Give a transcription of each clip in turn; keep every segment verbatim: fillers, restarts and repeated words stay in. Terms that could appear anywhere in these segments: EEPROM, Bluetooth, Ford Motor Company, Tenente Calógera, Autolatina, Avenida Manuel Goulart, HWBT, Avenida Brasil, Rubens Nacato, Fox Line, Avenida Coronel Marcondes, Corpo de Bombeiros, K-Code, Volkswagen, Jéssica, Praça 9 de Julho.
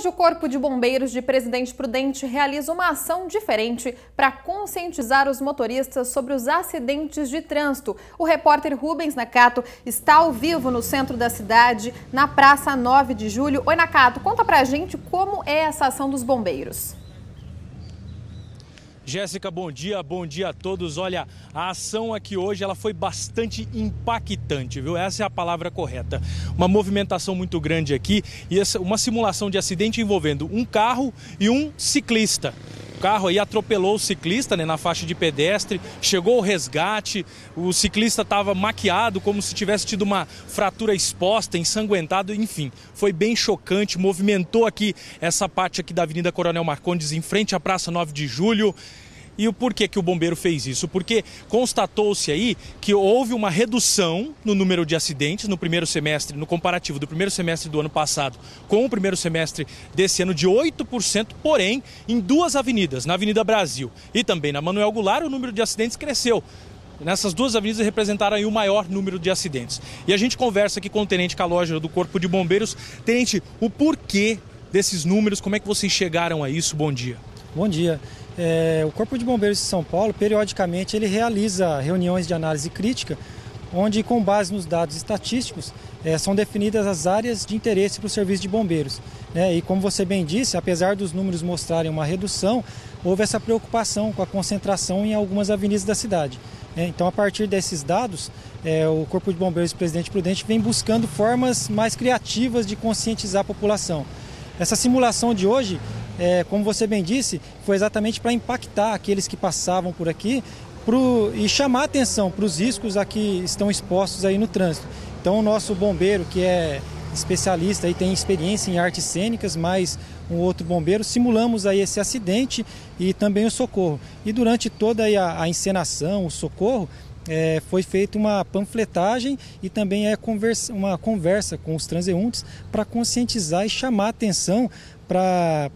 Hoje o Corpo de Bombeiros de Presidente Prudente realiza uma ação diferente para conscientizar os motoristas sobre os acidentes de trânsito. O repórter Rubens Nacato está ao vivo no centro da cidade, na Praça nove de Julho. Oi, Nacato, conta pra gente como é essa ação dos bombeiros. Jéssica, bom dia, bom dia a todos. Olha, a ação aqui hoje ela foi bastante impactante, viu? Essa é a palavra correta. Uma movimentação muito grande aqui e essa, uma simulação de acidente envolvendo um carro e um ciclista. O carro aí atropelou o ciclista, né, na faixa de pedestre, chegou o resgate, o ciclista estava maquiado como se tivesse tido uma fratura exposta, ensanguentado, enfim. Foi bem chocante, movimentou aqui essa parte aqui da Avenida Coronel Marcondes, em frente à Praça nove de Julho. E o porquê que o bombeiro fez isso? Porque constatou-se aí que houve uma redução no número de acidentes no primeiro semestre, no comparativo do primeiro semestre do ano passado com o primeiro semestre desse ano de oito por cento, porém, em duas avenidas, na Avenida Brasil e também na Manuel Goulart, o número de acidentes cresceu. Nessas duas avenidas representaram aí o maior número de acidentes. E a gente conversa aqui com o Tenente Calógera do Corpo de Bombeiros. Tenente, o porquê desses números, como é que vocês chegaram a isso? Bom dia. Bom dia. É, o Corpo de Bombeiros de São Paulo, periodicamente, ele realiza reuniões de análise crítica, onde, com base nos dados estatísticos, é, são definidas as áreas de interesse para o serviço de bombeiros. Né? E, como você bem disse, apesar dos números mostrarem uma redução, houve essa preocupação com a concentração em algumas avenidas da cidade. É, então, a partir desses dados, é, o Corpo de Bombeiros de Presidente Prudente vem buscando formas mais criativas de conscientizar a população. Essa simulação de hoje... É, como você bem disse, foi exatamente para impactar aqueles que passavam por aqui pro, e chamar atenção para os riscos a que estão expostos aí no trânsito. Então o nosso bombeiro, que é especialista e tem experiência em artes cênicas, mais um outro bombeiro, simulamos aí esse acidente e também o socorro. E durante toda aí a, a encenação, o socorro, É, foi feita uma panfletagem e também é conversa, uma conversa com os transeuntes para conscientizar e chamar atenção, pra,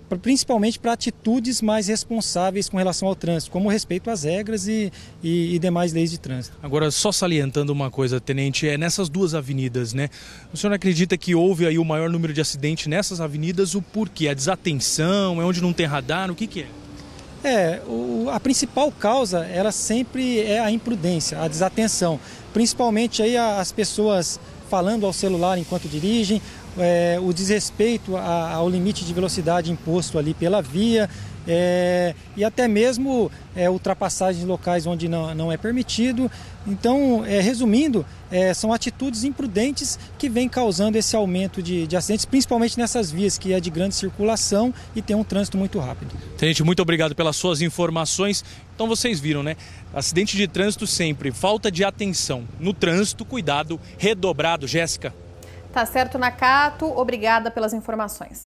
pra, principalmente para atitudes mais responsáveis com relação ao trânsito, como respeito às regras e, e, e demais leis de trânsito. Agora, só salientando uma coisa, Tenente, é nessas duas avenidas, né? O senhor acredita que houve aí o maior número de acidentes nessas avenidas? O porquê? A desatenção? É onde não tem radar? O que que é? É, o, a principal causa, ela sempre é a imprudência, a desatenção, principalmente aí as pessoas falando ao celular enquanto dirigem, é, o desrespeito a, ao limite de velocidade imposto ali pela via, é, e até mesmo é, ultrapassagens em locais onde não, não é permitido. Então, é, resumindo, é, são atitudes imprudentes que vêm causando esse aumento de, de acidentes, principalmente nessas vias que é de grande circulação e tem um trânsito muito rápido. Tenente, muito obrigado pelas suas informações. Então vocês viram, né? Acidente de trânsito sempre, falta de atenção no trânsito, cuidado redobrado. Jéssica. Tá certo, Nacato. Obrigada pelas informações.